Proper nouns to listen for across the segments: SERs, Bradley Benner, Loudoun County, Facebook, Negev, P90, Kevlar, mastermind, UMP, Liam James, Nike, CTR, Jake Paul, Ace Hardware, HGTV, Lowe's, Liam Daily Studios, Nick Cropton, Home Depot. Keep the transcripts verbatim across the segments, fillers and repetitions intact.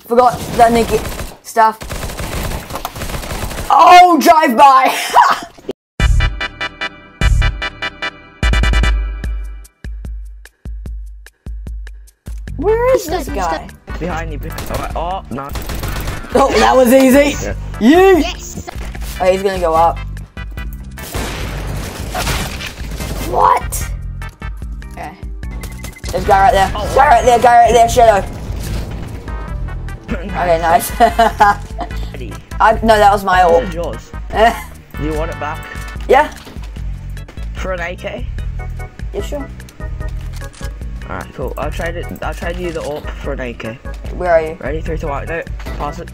Forgot that Nicky stuff. Oh, drive by! Where is this guy? Behind you. Behind. Oh, no. Oh, that was easy. Yeah. You. Yes. Oh, he's gonna go up. What? Okay. There's a guy right there. Oh, guy right there. Guy right there. Shadow. Okay, nice. I, no, that was my orb. Yours. Yeah. You want it back? Yeah. For an A K? Yeah, sure. Alright, cool. I'll trade it. I'll trade you the orb for an A K. Where are you? Ready? Three to one. No, pass it.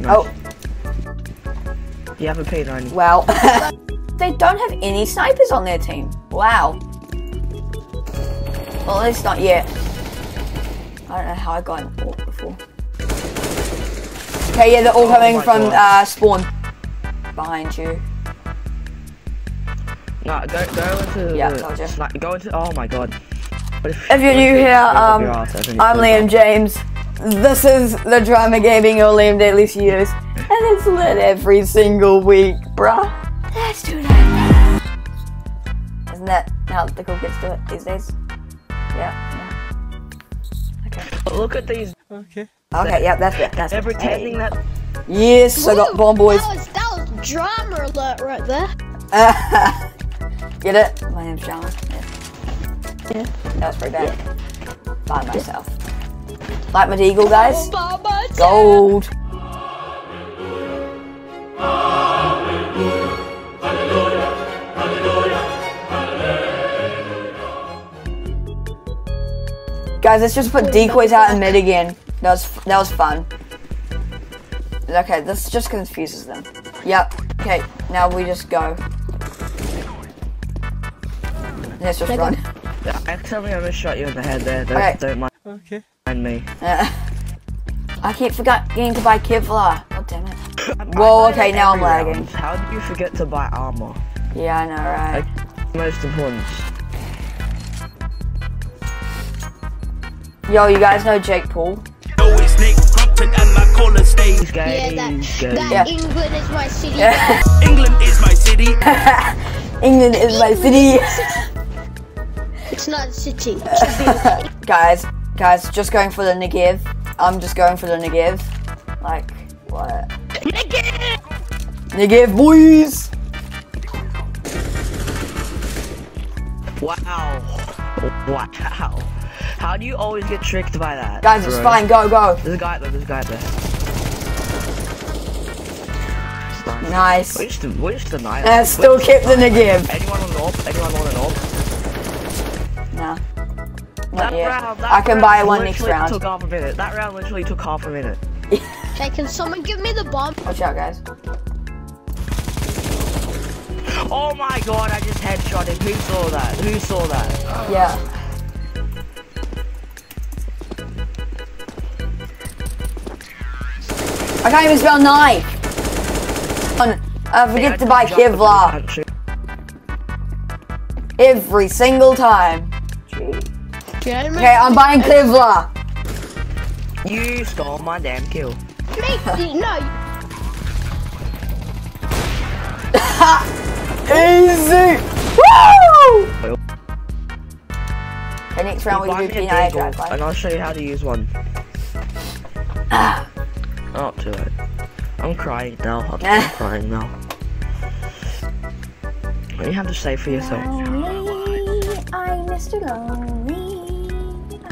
Nice. Oh. You have a P ninety. Wow. They don't have any snipers on their team. Wow. Well, at least not yet. I don't know how I got an orb before. Okay, yeah, they're all oh coming from uh, spawn. Behind you. No, go go into. Yeah, the, told you. Like, go into. Oh my god. If, if you're new here, um, ass, I'm Liam James. This is the Drama Gaming or Liam Daily Studios, and it's lit every single week, bruh. Let's do that. Isn't that how the cool kids do it these days? Yeah. Look at these. Okay. Okay, yeah, that's it. That's it. They're pretending hey. that. Yes, Woo, I got bomb boys. That was, that was drama alert right there. Uh, get it? My name's John. Yeah. yeah. That was pretty bad. Yeah. By myself. Yeah. Like Medigal, guys. Oh, gold. Hallelujah. Hallelujah. Guys, let's just put decoys out in mid again. That was that was fun. Okay, this just confuses them. Yep. Okay, now we just go. Let's just run. Accidentally, I just shot you in the head there. Don't, okay. don't mind. Okay. Mind me. I keep forgetting to buy Kevlar. God damn it. Whoa. Okay, now I'm lagging. Round. How did you forget to buy armor? Yeah, I know, right? Like, most important. Yo, you guys know Jake Paul? Oh, it's Nick Cropton and my caller stays. Yeah, that, that yeah. England is my city. Yeah. England is my city. England is my city. It's not a city. guys, guys, just going for the Negev. I'm just going for the Negev. Like, what? Negev! Negev, boys! Wow. Wow. How do you always get tricked by that? Guys, bro? It's fine. Go, go. There's a guy up there. There's a guy up there. Nice. We just, we just denied it. Still kept in the game. Anyone on an orb? Anyone on an orb? Nah. Not that yet. Round, that I can round buy one next round. Took half a minute. That round literally took half a minute. Okay, can someone give me the bomb? Watch out, guys. Oh my god, I just headshot him. Who saw that? Who saw that? Oh. Yeah. I can't even spell Nike. I forget hey, I to buy Kevlar. Every single time. Okay, I'm buying Kevlar. You stole my damn kill. No. Easy. Woo! Okay, next round we do P ninety drive by. And I'll show you how to use one. Oh, too late. I'm crying now. I'm yeah. crying now. What do you have to say for yourself? Lonely, I'm Mister Lonely. I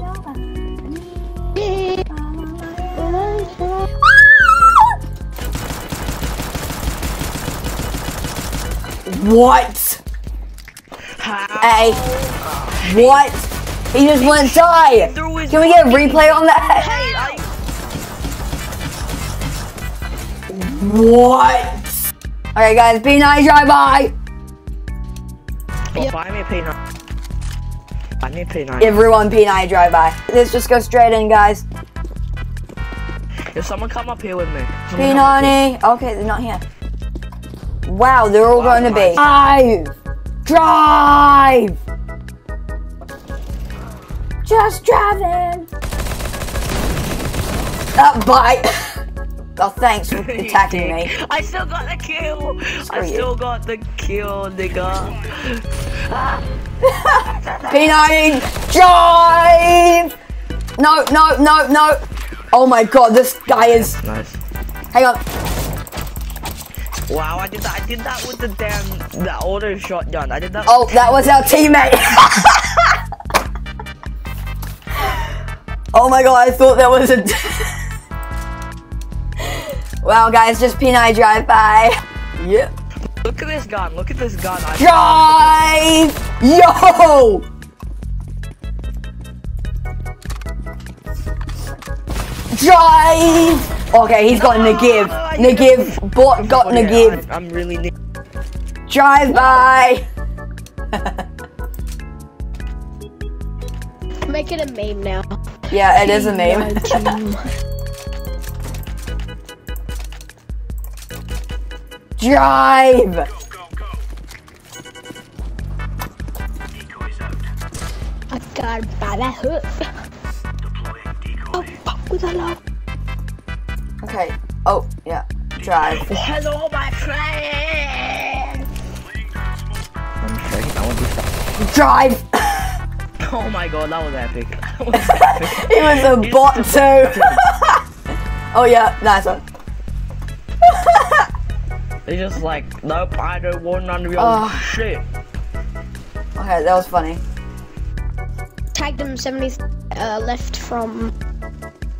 have nobody. What? Hey. What? He just went and died. Can we get a replay on that? What? Alright, guys, P ninety drive by! Well, buy me a P ninety. Buy me a P ninety. Everyone P ninety drive by. Let's just go straight in, guys. If someone come up here with me. P ninety. Okay, they're not here. Wow, they're all wow, going to be. Drive! Drive! Just drive in! that bite. Oh, thanks for attacking me. I still got the kill. Screw I you. still got the kill, nigga. P ninety, jive! No, no, no, no. Oh my god, this guy is. Nice. Hang on. Wow, I did that. I did that with the damn the older shotgun. I did that. Oh, that was our teammate. Oh my god, I thought that was a. Wow, guys, just P ninety drive by. Yep. Look at this gun. Look at this gun. Drive! Yo! Drive! Okay, he's got no, Nagiv. Nagiv. Bot got oh, yeah, Nagiv. I'm, I'm really. Drive by. Make it a meme now. Yeah, it is a meme. Drive! Go, go, go. I got by that hook. Oh, fuck with a lot. Okay. Oh, yeah. Drive. Hello, my friend! I'm sure that won't be fun. Drive! Oh my god, that was epic. That was epic. It was a it's bot too. Oh yeah, nice one. They're just like, nope, I don't want none of your oh. shit. Okay, that was funny. Tagged him seventy uh, left from.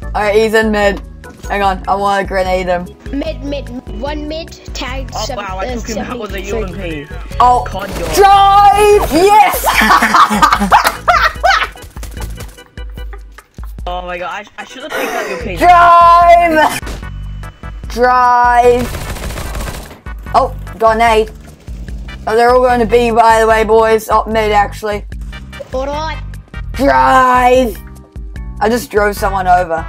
Alright, he's in mid. Hang on, I want to grenade him. Mid, mid, one mid, tagged oh, seven, wow, I uh, took him out with a U M P. Oh, God. Drive! Yes! Oh my god, I, I should have picked up your piece. Drive! Drive! Oh, got an aid. Oh, they're all going to B, by the way, boys. Up mid, actually. Alright. Drive! I just drove someone over.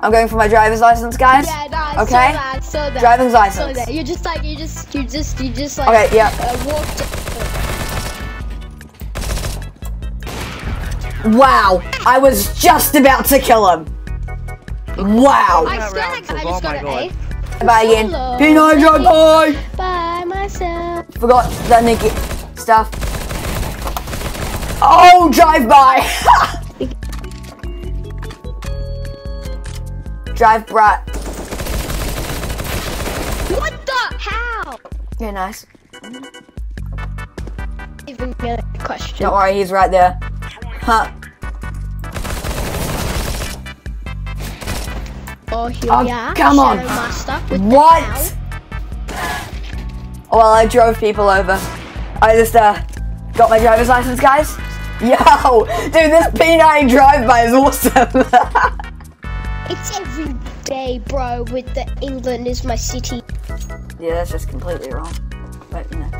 I'm going for my driver's license, guys. Yeah, no, okay. So bad, so bad. Driver's license. So you're just like, you just, you just, you just like. Okay, yeah. Uh, walked wow, I was just about to kill him. Wow. I, still, like, I just got an aid. Bye again. P ninety drive by! By myself. Forgot that Nicky stuff. Oh, drive by! Drive brat. What the? How? Yeah, nice. Even get a question. Don't worry, he's right there. Huh. Oh, here oh we are. Come on! What? Oh, well, I drove people over. I just uh, got my driver's license, guys. Yo! Dude, this P ninety drive-by is awesome! It's every day, bro, with the England is my city. Yeah, that's just completely wrong. Wait, no.